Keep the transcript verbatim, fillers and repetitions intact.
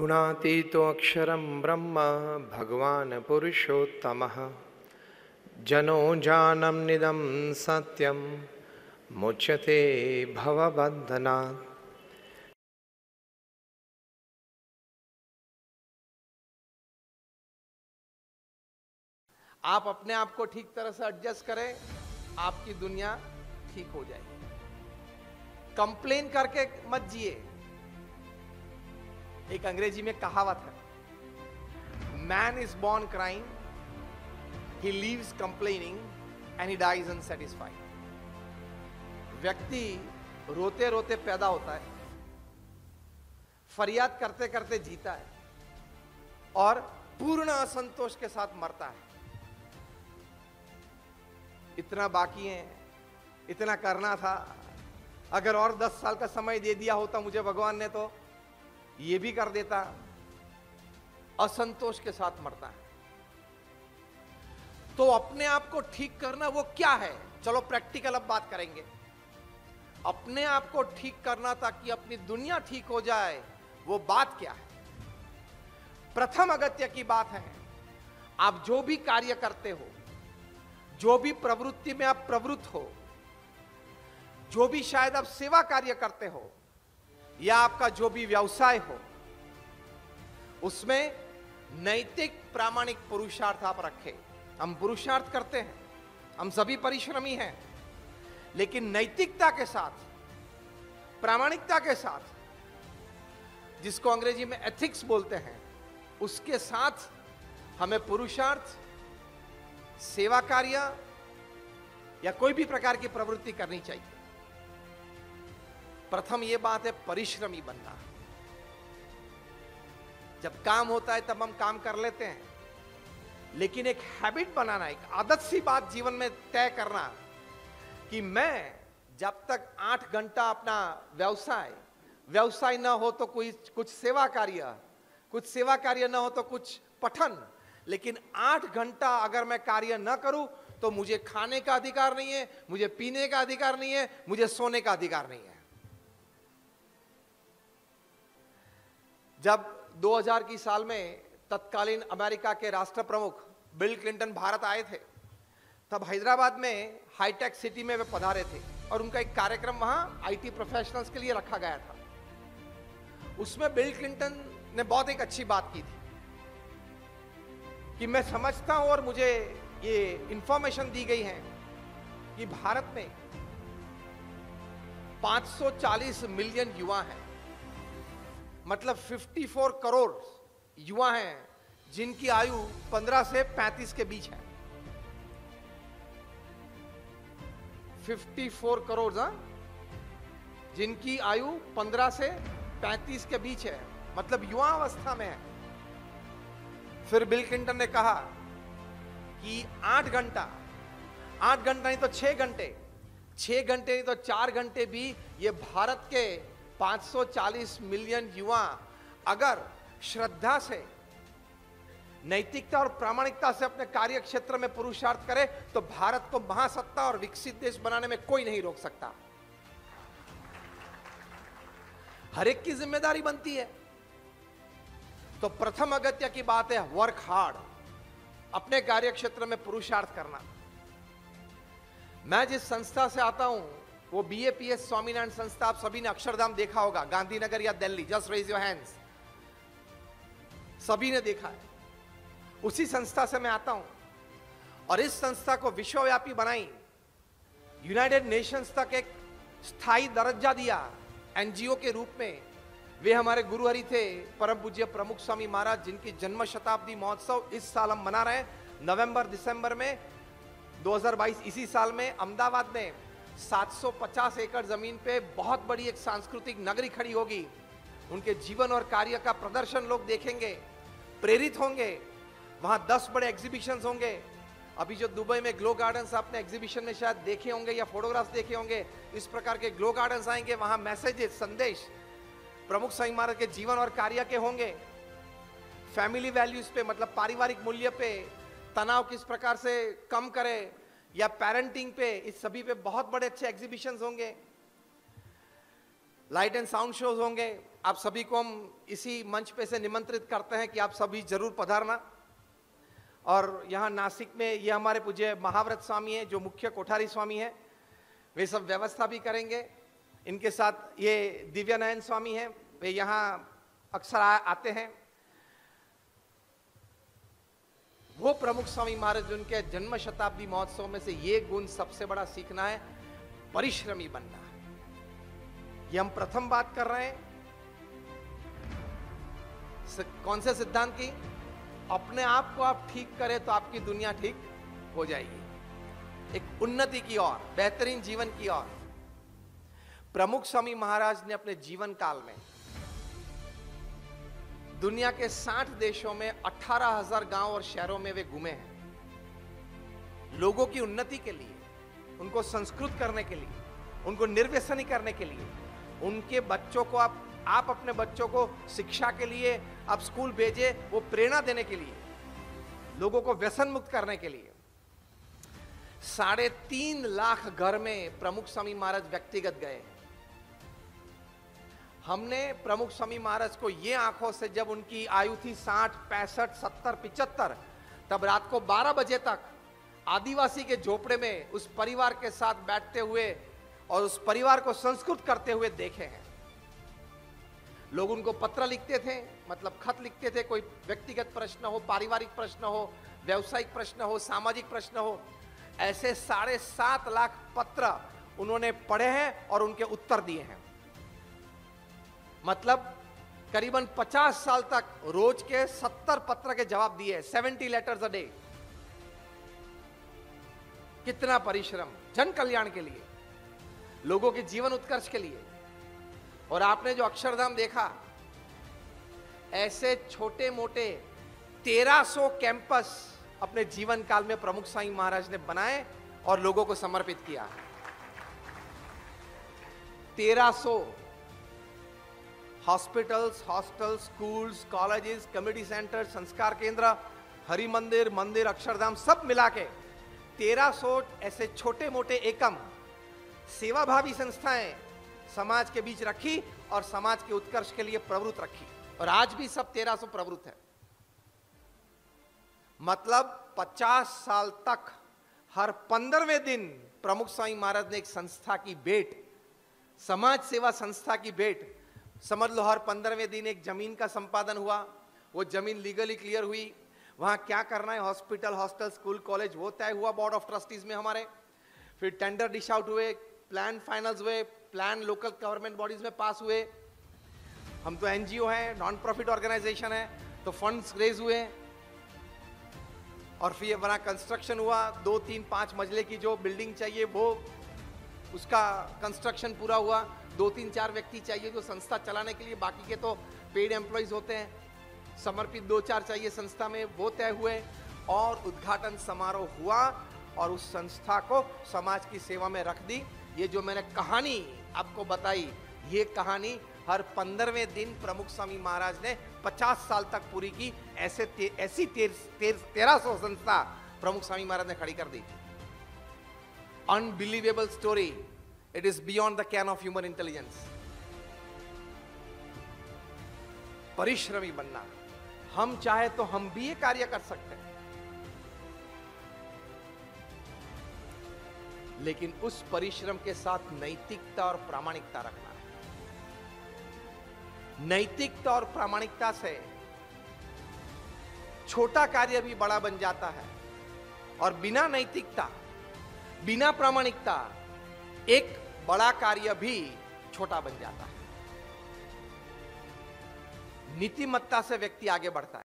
गुणातीतो अक्षरं ब्रह्म भगवान् पुरुषोत्तमः जनो जानम निदं सत्यं मुच्यते भवबन्धनात्। आप अपने आप को ठीक तरह से एडजस्ट करें, आपकी दुनिया ठीक हो जाएगी। कंप्लेन करके मत जिए। एक अंग्रेजी में कहावत है, man is born crime, he lives complaining and he dies unsatisfied. व्यक्ति रोते रोते पैदा होता है, फरियाद करते करते जीता है और पूर्ण असंतोष के साथ मरता है। इतना बाकी है, इतना करना था, अगर और दस साल का समय दे दिया होता मुझे भगवान ने तो ये भी कर देता। असंतोष के साथ मरता है। तो अपने आप को ठीक करना वो क्या है, चलो प्रैक्टिकल अब बात करेंगे। अपने आप को ठीक करना ताकि अपनी दुनिया ठीक हो जाए, वो बात क्या है? प्रथम अगत्य की बात है, आप जो भी कार्य करते हो, जो भी प्रवृत्ति में आप प्रवृत्त हो, जो भी शायद आप सेवा कार्य करते हो या आपका जो भी व्यवसाय हो, उसमें नैतिक प्रामाणिक पुरुषार्थ आप रखें। हम पुरुषार्थ करते हैं, हम सभी परिश्रमी हैं, लेकिन नैतिकता के साथ, प्रामाणिकता के साथ, जिसको अंग्रेजी में एथिक्स बोलते हैं, उसके साथ हमें पुरुषार्थ, सेवा कार्य या कोई भी प्रकार की प्रवृत्ति करनी चाहिए। प्रथम यह बात है परिश्रमी बनना। जब काम होता है तब हम काम कर लेते हैं, लेकिन एक हैबिट बनाना, एक आदत सी बात जीवन में तय करना कि मैं जब तक आठ घंटा अपना व्यवसाय व्यवसाय न हो तो कोई कुछ सेवा कार्य कुछ सेवा कार्य न हो तो कुछ पठन, लेकिन आठ घंटा अगर मैं कार्य न करूं तो मुझे खाने का अधिकार नहीं है, मुझे पीने का अधिकार नहीं है, मुझे सोने का अधिकार नहीं है। जब दो हज़ार की साल में तत्कालीन अमेरिका के राष्ट्र प्रमुख बिल क्लिंटन भारत आए थे, तब हैदराबाद में हाईटेक सिटी में वे पधारे थे और उनका एक कार्यक्रम वहां आईटी प्रोफेशनल्स के लिए रखा गया था। उसमें बिल क्लिंटन ने बहुत एक अच्छी बात की थी कि मैं समझता हूं और मुझे ये इंफॉर्मेशन दी गई है कि भारत में पाँच सौ चालीस मिलियन युवा हैं, मतलब चौवन करोड़ युवा हैं जिनकी आयु पंद्रह से पैंतीस के बीच है। चौवन करोड़ ना, जिनकी आयु पंद्रह से पैंतीस के बीच है, मतलब युवा अवस्था में है। फिर बिल क्लिंटन ने कहा कि आठ घंटा आठ घंटा नहीं तो छह घंटे छह घंटे नहीं तो चार घंटे भी ये भारत के पाँच सौ चालीस मिलियन युवा अगर श्रद्धा से, नैतिकता और प्रामाणिकता से अपने कार्य क्षेत्र में पुरुषार्थ करे तो भारत को महासत्ता और विकसित देश बनाने में कोई नहीं रोक सकता। हर एक की जिम्मेदारी बनती है। तो प्रथम अगत्य की बात है वर्क हार्ड, अपने कार्य क्षेत्र में पुरुषार्थ करना। मैं जिस संस्था से आता हूं वो B A P S Swaminarayan संस्था, आप सभी ने अक्षरधाम देखा होगा, गांधीनगर या Delhi, just raise your hands, सभी ने देखा है। उसी संस्था से मैं आता हूं और इस संस्था को विश्वव्यापी बनाई, यूनाइटेड नेशंस तक एक स्थायी दर्जा दिया एन जी ओ के रूप में। वे हमारे गुरुहरि थे परम पूज्य प्रमुख स्वामी महाराज, जिनकी जन्म शताब्दी महोत्सव इस साल हम मना रहे हैं नवम्बर दिसंबर में। दो हज़ार बाईस इसी साल में अहमदाबाद में सात सौ पचास एकड़ जमीन पे बहुत बड़ी एक सांस्कृतिक नगरी खड़ी होगी। उनके जीवन और कार्य का प्रदर्शन लोग देखेंगे, प्रेरित होंगे। वहां दस बड़े एग्जीबिशंस होंगे। अभी जो दुबई में ग्लो गार्डन्स, आपने एग्जीबिशन में शायद देखे होंगे या फोटोग्राफ्स देखे होंगे, इस प्रकार के ग्लो गार्डन्स आएंगे। वहां मैसेजेस, संदेश प्रमुख स्वामी महाराज के जीवन और कार्य के होंगे। फैमिली वैल्यूज पे, मतलब पारिवारिक मूल्य पे, तनाव किस प्रकार से कम करे या पेरेंटिंग पे, इस सभी पे बहुत बड़े अच्छे एग्जीबिशंस होंगे। लाइट एंड साउंड शोज होंगे, आप सभी को हम इसी मंच पे से निमंत्रित करते हैं कि आप सभी जरूर पधारना। और यहाँ नासिक में ये हमारे पूज्य महाव्रत स्वामी हैं जो मुख्य कोठारी स्वामी हैं, वे सब व्यवस्था भी करेंगे। इनके साथ ये दिव्यानंद स्वामी हैं, वे यहाँ अक्सर आते हैं। वो प्रमुख स्वामी महाराज उनके जन्म शताब्दी महोत्सव में से ये गुण सबसे बड़ा सीखना है, परिश्रमी बनना है। ये हम प्रथम बात कर रहे हैं कौन से सिद्धांत की, अपने आप को आप ठीक करें तो आपकी दुनिया ठीक हो जाएगी, एक उन्नति की ओर, बेहतरीन जीवन की ओर। प्रमुख स्वामी महाराज ने अपने जीवन काल में दुनिया के साठ देशों में अठारह हजार गांव और शहरों में वे घूमे हैं, लोगों की उन्नति के लिए, उनको संस्कृत करने के लिए, उनको निर्व्यसनी करने के लिए। उनके बच्चों को आप आप अपने बच्चों को शिक्षा के लिए आप स्कूल भेजे, वो प्रेरणा देने के लिए, लोगों को व्यसन मुक्त करने के लिए। साढ़े तीन लाख घर में प्रमुख स्वामी महाराज व्यक्तिगत गए। हमने प्रमुख स्वामी महाराज को ये आंखों से, जब उनकी आयु थी साठ पैंसठ सत्तर पिचहत्तर, तब रात को बारह बजे तक आदिवासी के झोपड़े में उस परिवार के साथ बैठते हुए और उस परिवार को संस्कृत करते हुए देखे हैं। लोग उनको पत्र लिखते थे, मतलब खत लिखते थे, कोई व्यक्तिगत प्रश्न हो, पारिवारिक प्रश्न हो, व्यावसायिक प्रश्न हो, सामाजिक प्रश्न हो। ऐसे साढ़े सात लाख पत्र उन्होंने पढ़े हैं और उनके उत्तर दिए हैं। मतलब करीबन पचास साल तक रोज के सत्तर पत्र के जवाब दिए, सेवेंटी लेटर्स अ डे। कितना परिश्रम, जन कल्याण के लिए, लोगों के जीवन उत्कर्ष के लिए। और आपने जो अक्षरधाम देखा, ऐसे छोटे मोटे तेरह सौ कैंपस अपने जीवन काल में प्रमुख स्वामी महाराज ने बनाए और लोगों को समर्पित किया। तेरह सौ hospitals, hostels, schools, colleges, community centre, संस्कार केंद्र, हरि मंदिर, मंदिर, अक्षरधाम, सब मिला के तेरह सौ ऐसे छोटे मोटे एकम, सेवाभावी संस्थाएं समाज के बीच रखी और समाज के उत्कर्ष के लिए प्रवृत्त रखी। और आज भी सब तेरह सौ प्रवृत्त है। मतलब पचास साल तक हर पंद्रहवें दिन प्रमुख स्वामी महाराज ने एक संस्था की भेंट, समाज सेवा संस्था की भेंट, समझ लो हर पंद्रहवें दिन एक जमीन का संपादन हुआ, वो जमीन लीगली क्लियर हुई, वहां क्या करना है, हॉस्पिटल, हॉस्टल, स्कूल, कॉलेज, वो तय हुआ बोर्ड ऑफ ट्रस्टीज में हमारे। फिर टेंडर डिश आउट हुए, प्लान फाइनल्स हुए, प्लान लोकल गवर्नमेंट बॉडीज में पास हुए। हम तो एनजीओ हैं, नॉन प्रॉफिट ऑर्गेनाइजेशन है, तो फंड्स रेज हुए। और फिर बना कंस्ट्रक्शन हुआ, दो तीन पाँच मंजिले की जो बिल्डिंग चाहिए वो, उसका कंस्ट्रक्शन पूरा हुआ। दो तीन चार व्यक्ति चाहिए जो संस्था चलाने के लिए, बाकी के तो पेड एम्प्लॉयज होते हैं, समर्पित दो चार चाहिए संस्था में, वो तय हुए। और उद्घाटन समारोह हुआ और उस संस्था को समाज की सेवा में रख दी। ये जो मैंने कहानी आपको बताई, ये कहानी हर पंद्रहवें दिन प्रमुख स्वामी महाराज ने पचास साल तक पूरी की। ऐसे ते, ऐसी तेर, तेर, तेरह सौ संस्था प्रमुख स्वामी महाराज ने खड़ी कर दी। Unbelievable story, it is beyond the ken of human intelligence. परिश्रमी बनना, हम चाहे तो हम भी ये कार्य कर सकते हैं, लेकिन उस परिश्रम के साथ नैतिकता और प्रामाणिकता रखना है। नैतिकता और प्रामाणिकता से छोटा कार्य भी बड़ा बन जाता है, और बिना नैतिकता, बिना प्रामाणिकता एक बड़ा कार्य भी छोटा बन जाता है। नीतिमत्ता से व्यक्ति आगे बढ़ता है।